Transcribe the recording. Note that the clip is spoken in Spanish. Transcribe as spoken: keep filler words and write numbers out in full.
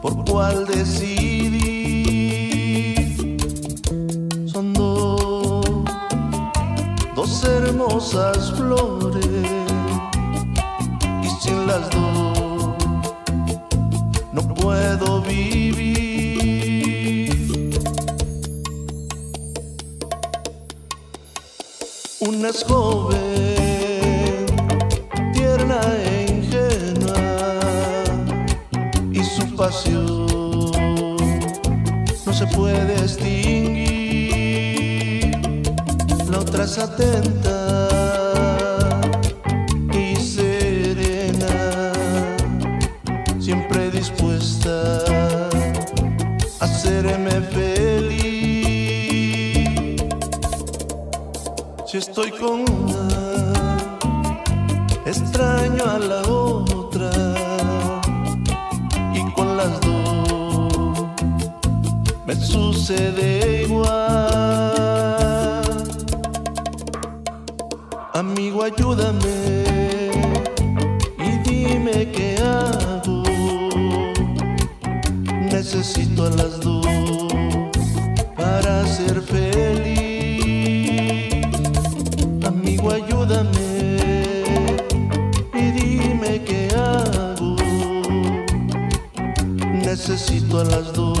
por cuál decidir. Son dos, dos hermosas flores, y sin las dos no puedo vivir. Una es joven, tierna e ingenua, y su pasión no se puede extinguir. La otra es atenta y serena, siempre dispuesta a hacerme feliz. Si estoy con una, extraño a la otra, y con las dos me sucede igual. Amigo, ayúdame y dime qué hago. Necesito a las dos para ser feliz. Ayúdame y dime qué hago. Necesito a las dos